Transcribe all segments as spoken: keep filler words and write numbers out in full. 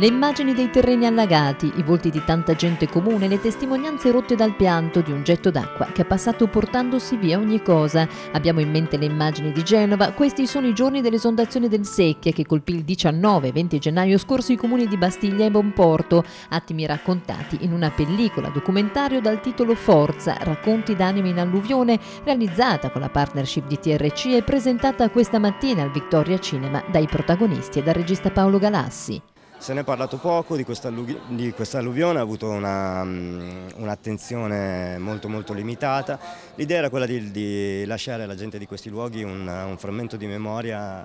Le immagini dei terreni allagati, i volti di tanta gente comune, le testimonianze rotte dal pianto di un getto d'acqua che è passato portandosi via ogni cosa. Abbiamo in mente le immagini di Genova. Questi sono i giorni dell'esondazione del Secchia che colpì il diciannove e venti gennaio scorso i comuni di Bastiglia e Bonporto, attimi raccontati in una pellicola documentario dal titolo Forza, racconti d'anime in alluvione, realizzata con la partnership di T R C e presentata questa mattina al Victoria Cinema dai protagonisti e dal regista Paolo Galassi. Se ne è parlato poco, di questa alluvione ha avuto un'attenzione un molto molto limitata. L'idea era quella di, di lasciare alla gente di questi luoghi un, un frammento di memoria,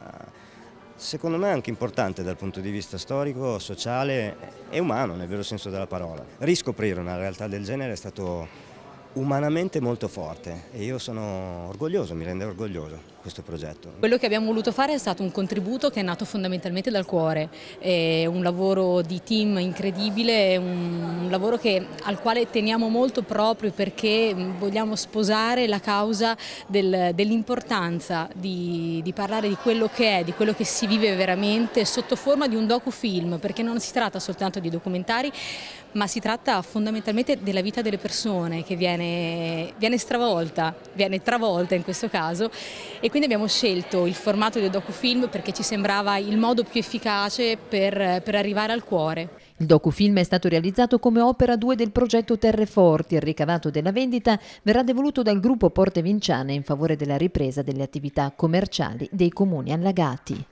secondo me anche importante dal punto di vista storico, sociale e umano, nel vero senso della parola. Riscoprire una realtà del genere è stato umanamente molto forte e io sono orgoglioso, mi rende orgoglioso questo progetto. Quello che abbiamo voluto fare è stato un contributo che è nato fondamentalmente dal cuore, è un lavoro di team incredibile, è un lavoro che, al quale teniamo molto proprio perché vogliamo sposare la causa del, dell'importanza di, di parlare di quello che è, di quello che si vive veramente sotto forma di un docufilm, perché non si tratta soltanto di documentari ma si tratta fondamentalmente della vita delle persone che viene Viene stravolta, viene travolta in questo caso, e quindi abbiamo scelto il formato del docufilm perché ci sembrava il modo più efficace per, per arrivare al cuore. Il docufilm è stato realizzato come opera due del progetto Terreforti. Il ricavato della vendita verrà devoluto dal Gruppo Porte Vinciane in favore della ripresa delle attività commerciali dei comuni allagati.